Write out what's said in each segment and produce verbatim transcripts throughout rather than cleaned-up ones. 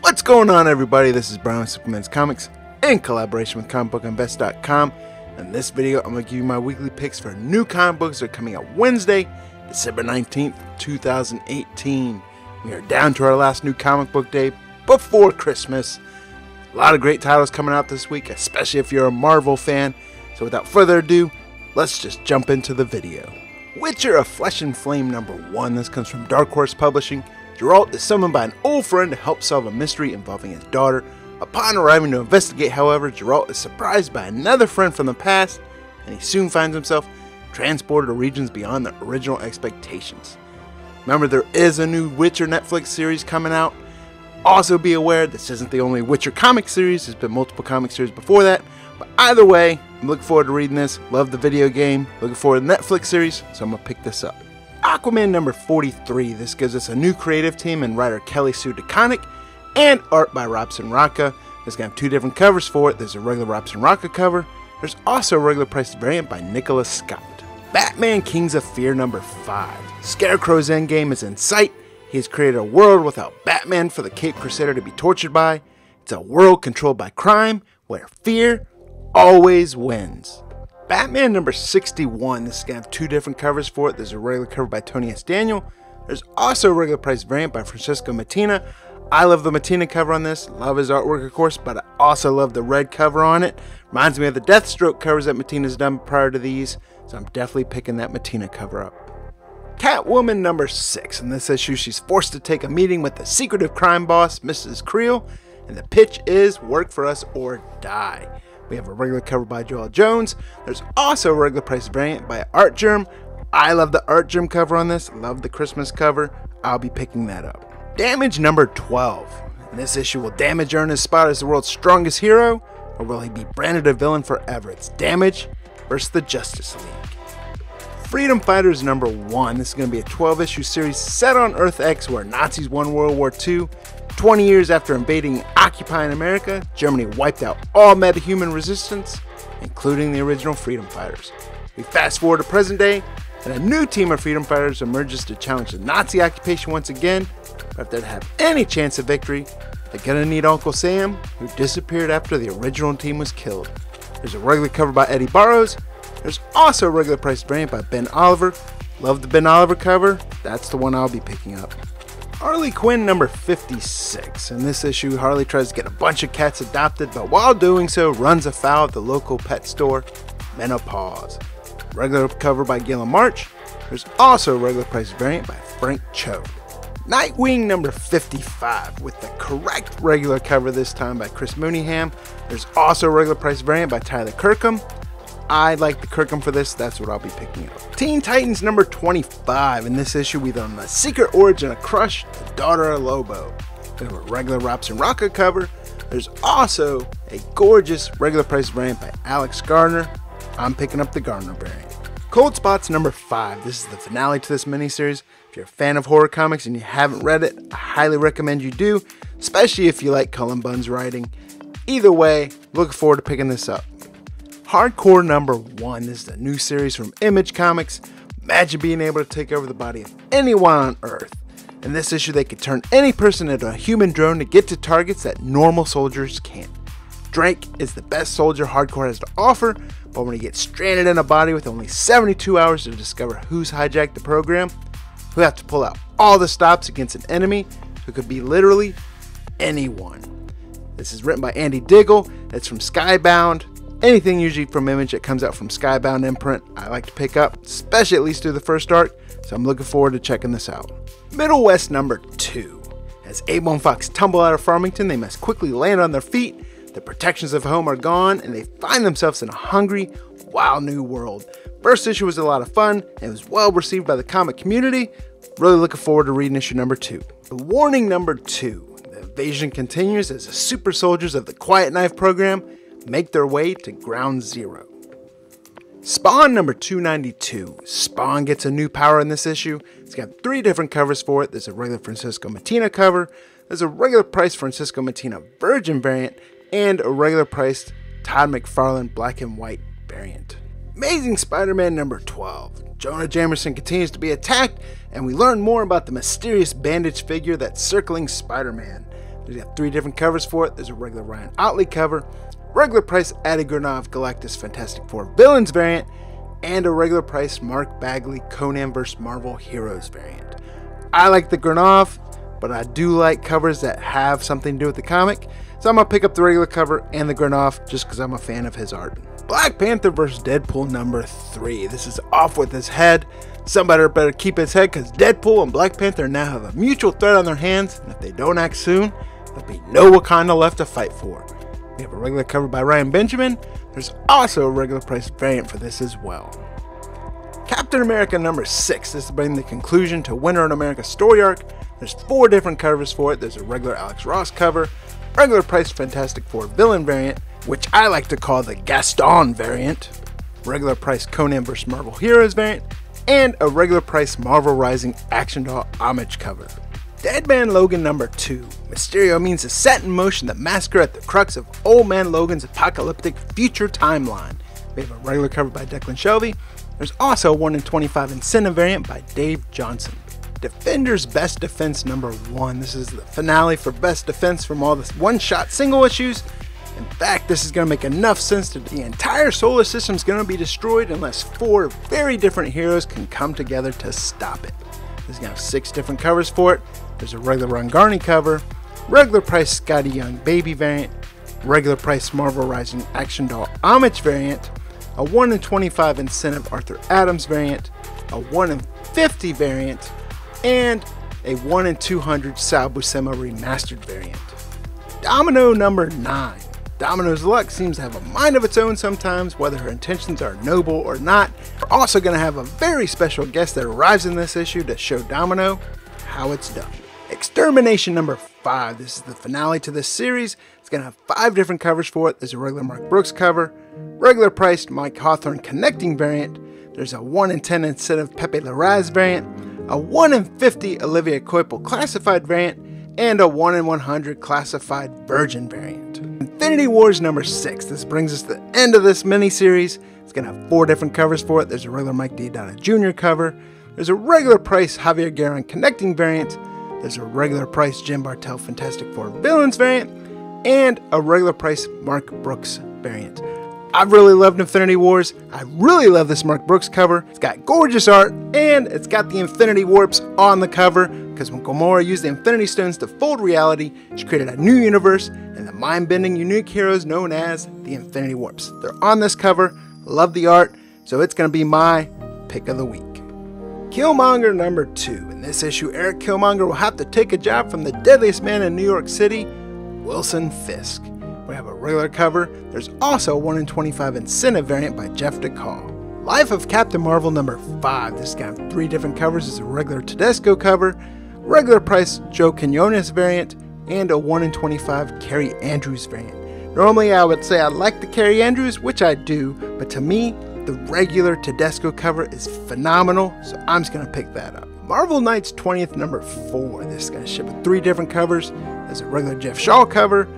What's going on, everybody? This is Brian with Superman's Comics in collaboration with comic book invest dot com, and in this video I'm going to give you my weekly picks for new comic books that are coming out Wednesday, December nineteenth, two thousand eighteen. We are down to our last new comic book day before Christmas. A lot of great titles coming out this week, especially if you're a Marvel fan. So without further ado, let's just jump into the video. Witcher of Flesh and Flame number one. This comes from Dark Horse Publishing. Geralt is summoned by an old friend to help solve a mystery involving his daughter. Upon arriving to investigate, however, Geralt is surprised by another friend from the past, and he soon finds himself transported to regions beyond the original expectations. Remember, there is a new Witcher Netflix series coming out. Also be aware, this isn't the only Witcher comic series. There's been multiple comic series before that. But either way, I'm looking forward to reading this. Love the video game. Looking forward to the Netflix series, so I'm going to pick this up. Aquaman number forty-three. This gives us a new creative team and writer Kelly Sue DeConnick, and art by Robson Rocca. There's going to have two different covers for it. There's a regular Robson Rocca cover. There's also a regular priced variant by Nicholas Scott. Batman Kings of Fear number five. Scarecrow's endgame is in sight. He has created a world without Batman for the Caped Crusader to be tortured by. It's a world controlled by crime where fear always wins. Batman number sixty-one. This is going to have two different covers for it. There's a regular cover by Tony S. Daniel. There's also a regular price variant by Francisco Mattina. I love the Mattina cover on this. Love his artwork, of course, but I also love the red cover on it. Reminds me of the Deathstroke covers that Mattina's done prior to these, so I'm definitely picking that Mattina cover up. Catwoman number six. In this issue, she's forced to take a meeting with the secretive crime boss, Missus Creel, and the pitch is work for us or die. We have a regular cover by Joel Jones. There's also a regular price variant by Art Germ. I love the Art Germ cover on this. Love the Christmas cover. I'll be picking that up. Damage number twelve. In this issue, will Damage earn his spot as the world's strongest hero, or will he be branded a villain forever? It's Damage versus the Justice League. Freedom Fighters number one. This is going to be a twelve issue series set on Earth X, where Nazis won World War Two. twenty years after invading and occupying America, Germany wiped out all metahuman resistance, including the original Freedom Fighters. We fast forward to present day, and a new team of Freedom Fighters emerges to challenge the Nazi occupation once again. But if they're to have any chance of victory, they're gonna need Uncle Sam, who disappeared after the original team was killed. There's a regular cover by Eddie Barrows. There's also a regular priced variant by Ben Oliver. Love the Ben Oliver cover. That's the one I'll be picking up. Harley Quinn number fifty-six. In this issue, Harley tries to get a bunch of cats adopted, but while doing so, runs afoul of the local pet store, Menopause. Regular cover by Gillen March. There's also a regular price variant by Frank Cho. Nightwing number fifty-five, with the correct regular cover this time by Chris Mooneyham. There's also a regular price variant by Tyler Kirkham. I like the Kirkham for this. That's what I'll be picking up. Teen Titans number twenty-five. In this issue, we learn the secret origin of Crush, the daughter of Lobo. We have a regular Robson Rocca cover. There's also a gorgeous regular price variant by Alex Gardner. I'm picking up the Gardner variant. Cold Spots number five. This is the finale to this miniseries. If you're a fan of horror comics and you haven't read it, I highly recommend you do, especially if you like Cullen Bunn's writing. Either way, looking forward to picking this up. Hardcore number one. This is a new series from Image Comics. Imagine being able to take over the body of anyone on Earth. In this issue, they could turn any person into a human drone to get to targets that normal soldiers can't. Drake is the best soldier Hardcore has to offer, but when he gets stranded in a body with only seventy-two hours to discover who's hijacked the program, he'll have to pull out all the stops against an enemy who could be literally anyone. This is written by Andy Diggle. That's from Skybound. Anything usually from Image that comes out from Skybound imprint, I like to pick up, especially at least through the first arc, so I'm looking forward to checking this out. Middle West number two. As A-Bone Fox tumble out of Farmington, they must quickly land on their feet. The protections of home are gone, and they find themselves in a hungry, wild new world. First issue was a lot of fun, and it was well received by the comic community. Really looking forward to reading issue number two. The Warning number two. The invasion continues as the super soldiers of the Quiet Knife program make their way to Ground Zero. Spawn number two ninety-two. Spawn gets a new power in this issue. It's got three different covers for it. There's a regular Francisco Mattina cover, there's a regular priced Francisco Mattina Virgin variant, and a regular priced Todd McFarlane black and white variant. Amazing Spider-Man number twelve. Jonah Jameson continues to be attacked, and we learn more about the mysterious bandaged figure that's circling Spider-Man. There's got three different covers for it. There's a regular Ryan Otley cover, regular price Addy Granoff Galactus Fantastic Four Villains variant, and a regular price Mark Bagley Conan versus. Marvel Heroes variant. I like the Granoff, but I do like covers that have something to do with the comic, so I'm going to pick up the regular cover and the Granoff just because I'm a fan of his art. Black Panther versus. Deadpool number three. This is off with his head. Somebody better keep his head, because Deadpool and Black Panther now have a mutual threat on their hands, and if they don't act soon, there'll be no Wakanda left to fight for. We have a regular cover by Ryan Benjamin. There's also a regular price variant for this as well. Captain America number six. This is bringing the conclusion to Winter in America story arc. There's four different covers for it. There's a regular Alex Ross cover, regular price Fantastic Four Villain variant, which I like to call the Gaston variant, regular price Conan versus. Marvel Heroes variant, and a regular price Marvel Rising Action Doll homage cover. Dead Man Logan number two. Mysterio means to set in motion the massacre at the crux of Old Man Logan's apocalyptic future timeline. We have a regular cover by Declan Shelby. There's also a one in twenty-five incentive variant by Dave Johnson. Defenders Best Defense number one. This is the finale for Best Defense from all the one-shot single issues. In fact, this is going to make enough sense that the entire solar system is going to be destroyed unless four very different heroes can come together to stop it. There's going to have six different covers for it. There's a regular Ron Garney cover, regular price Scotty Young Baby variant, regular price Marvel Rising Action Doll homage variant, a one in twenty-five incentive Arthur Adams variant, a one in fifty variant, and a one in two hundred Sal Buscema remastered variant. Domino number nine. Domino's luck seems to have a mind of its own sometimes, whether her intentions are noble or not. We're also going to have a very special guest that arrives in this issue to show Domino how it's done. Extermination number five. This is the finale to this series. It's going to have five different covers for it. There's a regular Mark Brooks cover, regular priced Mike Hawthorne connecting variant. There's a one in ten incentive Pepe Larraz variant, a one in fifty Olivia Coipel classified variant, and a one in one hundred classified virgin variant. Infinity Wars number six. This brings us to the end of this miniseries. It's going to have four different covers for it. There's a regular Mike Deodato Junior cover. There's a regular price Javier Guerin connecting variant. There's a regular price Jim Bartel Fantastic Four Villains variant, and a regular price Mark Brooks variant. I've really loved Infinity Wars. I really love this Mark Brooks cover. It's got gorgeous art, and it's got the Infinity Warps on the cover, because when Gamora used the Infinity Stones to fold reality, she created a new universe and the mind-bending unique heroes known as the Infinity Warps. They're on this cover. Love the art, so it's going to be my pick of the week. Killmonger number two. In this issue, Eric Killmonger will have to take a job from the deadliest man in New York City, Wilson Fisk. We have a regular cover. There's also a one in twenty-five incentive variant by Jeff DeCall. Life of Captain Marvel number five. This guy has three different covers. There's a regular Tedesco cover, regular price Joe Quinones variant, and a one in twenty-five Kaare Andrews variant. Normally, I would say I like the Kaare Andrews, which I do, but to me, the regular Tedesco cover is phenomenal, so I'm just going to pick that up. Marvel Knights twentieth number four. This is going to ship with three different covers. There's a regular Jeff Shaw cover,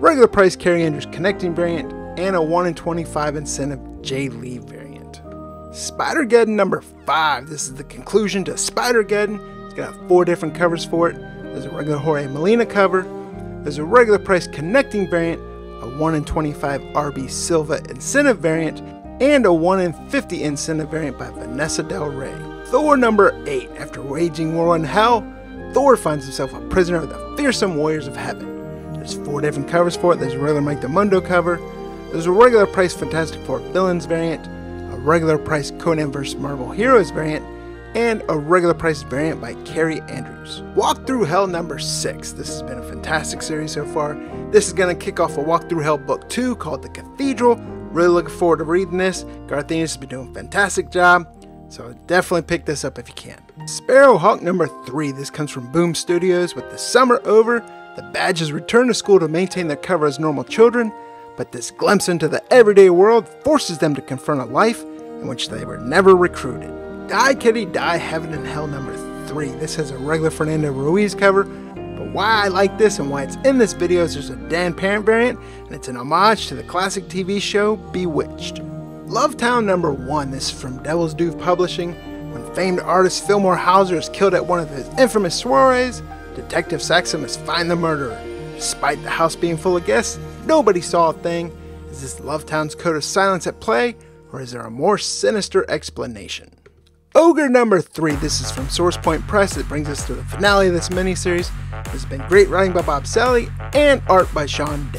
regular price Kaare Andrews connecting variant, and a one in twenty-five incentive Jay Lee variant. Spider-Geddon number five. This is the conclusion to Spider-Geddon. It's going to have four different covers for it. There's a regular Jorge Molina cover. There's a regular price connecting variant, a one in twenty-five R B Silva incentive variant, and a one in fifty incentive variant by Vanessa Del Rey. Thor number eight. After waging war on hell, Thor finds himself a prisoner of the fearsome warriors of heaven. There's four different covers for it. There's a regular Mike DiMondo cover. There's a regular price Fantastic Four Villains variant, a regular price Conan versus. Marvel Heroes variant, and a regular price variant by Kaare Andrews. Walk Through Hell number six. This has been a fantastic series so far. This is going to kick off a Walk Through Hell book two called The Cathedral. Really looking forward to reading this. Garth Ennis has been doing a fantastic job, so definitely pick this up if you can. Sparrowhawk number three. This comes from Boom Studios. With the summer over, the Badges return to school to maintain their cover as normal children, but this glimpse into the everyday world forces them to confront a life in which they were never recruited. Die Kitty Die Heaven and Hell number three. This has a regular Fernando Ruiz cover, but why I like this and why it's in this video is there's a Dan Parent variant, and it's an homage to the classic T V show Bewitched. Love Town number one. This is from Devil's Due Publishing. When famed artist Fillmore Hauser is killed at one of his infamous soirees, Detective Saxon must find the murderer. Despite the house being full of guests, nobody saw a thing. Is this Love Town's code of silence at play, or is there a more sinister explanation? Ogre number three. This is from Source Point Press. It brings us to the finale of this miniseries. There's been great writing by Bob Selley and art by Sean Day.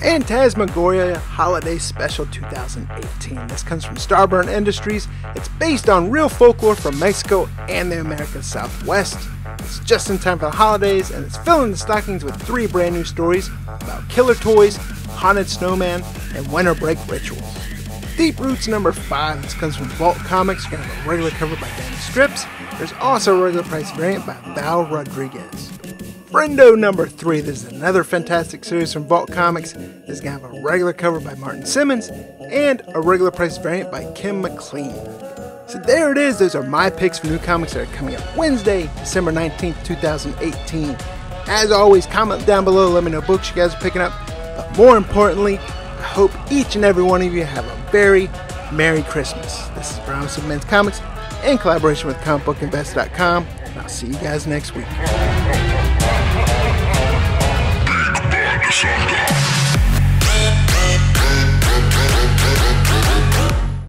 Phantasmagoria Holiday Special two thousand eighteen. This comes from Starburn Industries. It's based on real folklore from Mexico and the American Southwest. It's just in time for the holidays, and it's filling the stockings with three brand new stories about killer toys, haunted snowman, and winter break rituals. Deep Roots number five. This comes from Vault Comics. You're gonna have a regular cover by Danny Strips. There's also a regular price variant by Val Rodriguez. Friendo number three. This is another fantastic series from Vault Comics. This is gonna have a regular cover by Martin Simmons and a regular price variant by Kim McLean. So there it is. Those are my picks for new comics that are coming up Wednesday, December nineteenth, two thousand eighteen. As always, comment down below. Let me know books you guys are picking up. But more importantly, I hope each and every one of you have a very Merry Christmas. This is Brown Submen's Comics in collaboration with comic book invest dot com, and I'll see you guys next week.